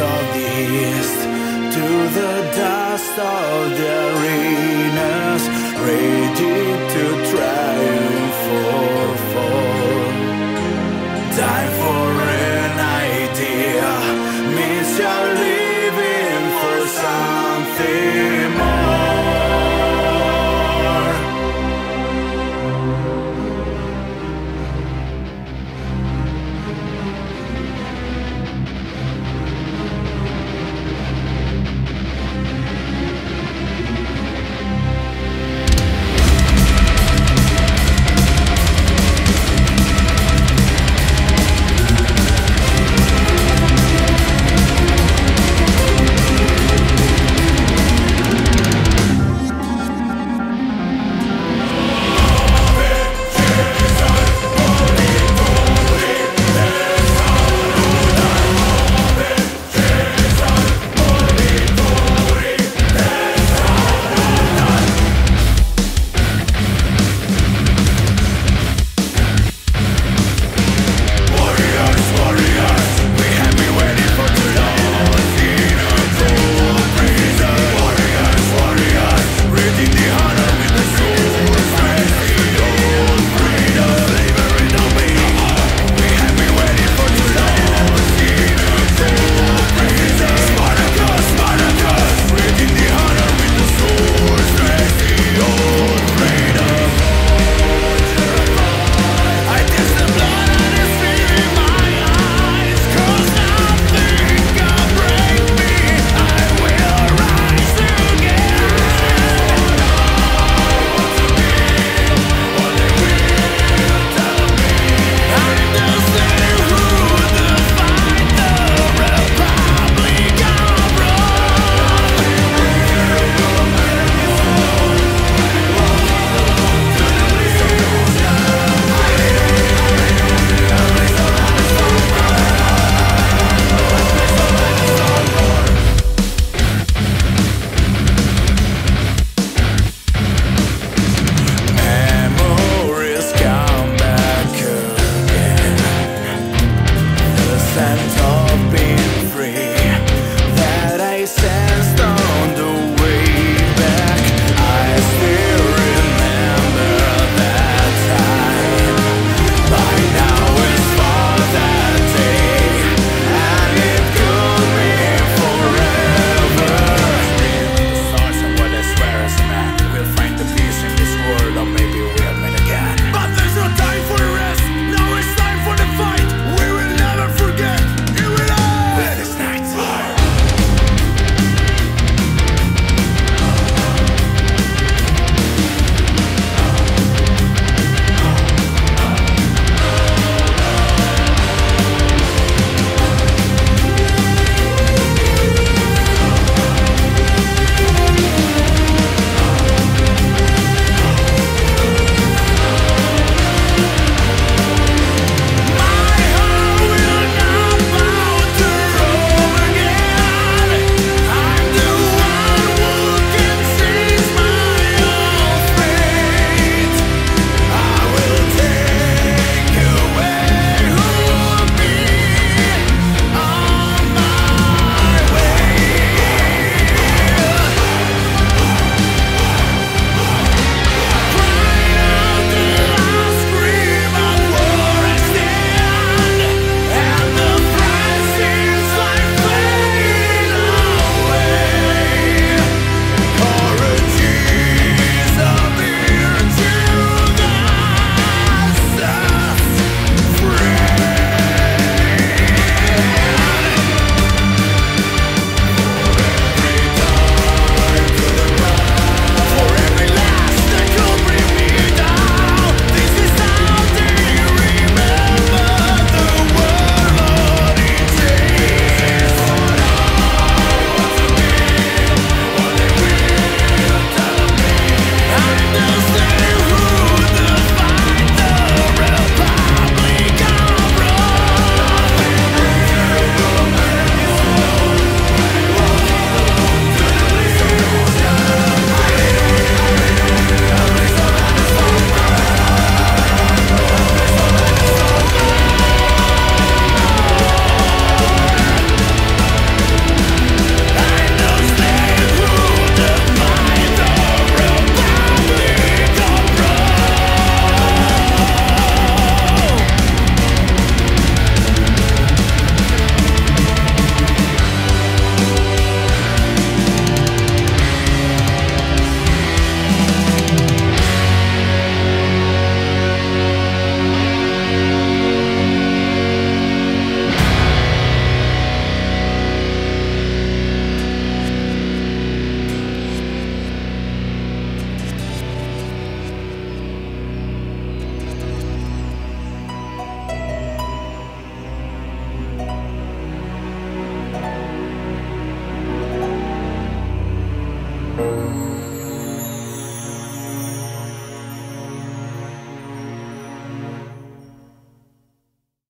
of the east, to the dust of their arenas, ready to triumph for.